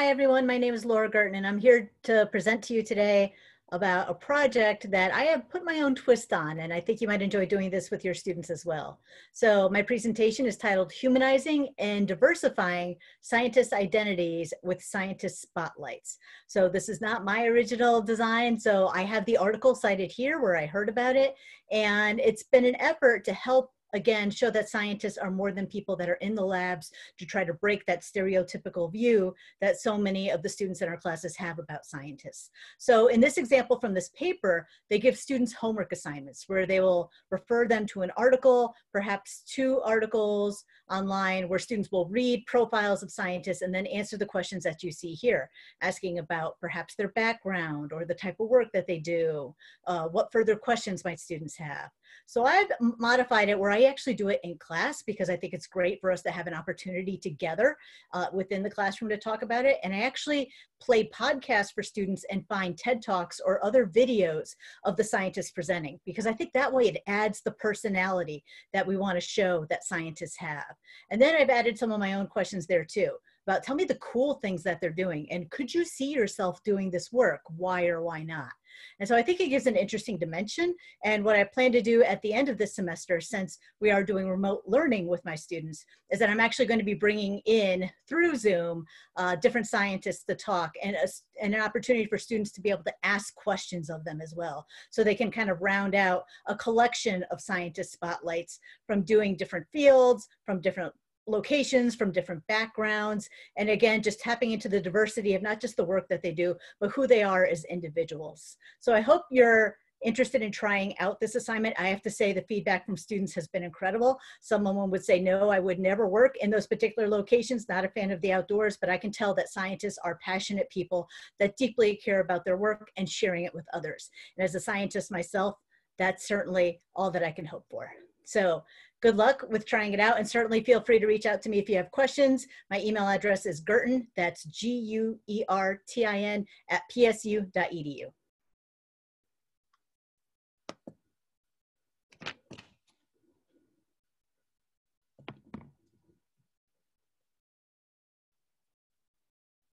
Hi everyone, my name is Laura Guertin and I'm here to present to you today about a project that I have put my own twist on, and I think you might enjoy doing this with your students as well. So my presentation is titled Humanizing and Diversifying Scientist Identities with Scientist Spotlights. So this is not my original design, so I have the article cited here where I heard about it, and it's been an effort to help again show that scientists are more than people that are in the labs, to try to break that stereotypical view that so many of the students in our classes have about scientists. So in this example from this paper, they give students homework assignments where they will refer them to an article, perhaps two articles online, where students will read profiles of scientists and then answer the questions that you see here, asking about perhaps their background or the type of work that they do, what further questions might students have. So I've modified it where I actually do it in class, because I think it's great for us to have an opportunity together within the classroom to talk about it. And I actually play podcasts for students and find TED Talks or other videos of the scientists presenting, because I think that way it adds the personality that we want to show that scientists have. And then I've added some of my own questions there too, about tell me the cool things that they're doing, and could you see yourself doing this work? Why or why not? And so I think it gives an interesting dimension. And what I plan to do at the end of this semester, since we are doing remote learning with my students, is that I'm actually going to be bringing in, through Zoom, different scientists to talk, and an opportunity for students to be able to ask questions of them as well. So they can kind of round out a collection of scientist spotlights from doing different fields, from different locations, from different backgrounds, and again, just tapping into the diversity of not just the work that they do, but who they are as individuals. So I hope you're interested in trying out this assignment. I have to say the feedback from students has been incredible. Someone would say, no, I would never work in those particular locations, not a fan of the outdoors, but I can tell that scientists are passionate people that deeply care about their work and sharing it with others. And as a scientist myself, that's certainly all that I can hope for. So good luck with trying it out, and certainly feel free to reach out to me if you have questions. My email address is Guertin, that's G-U-E-R-T-I-N @psu.edu.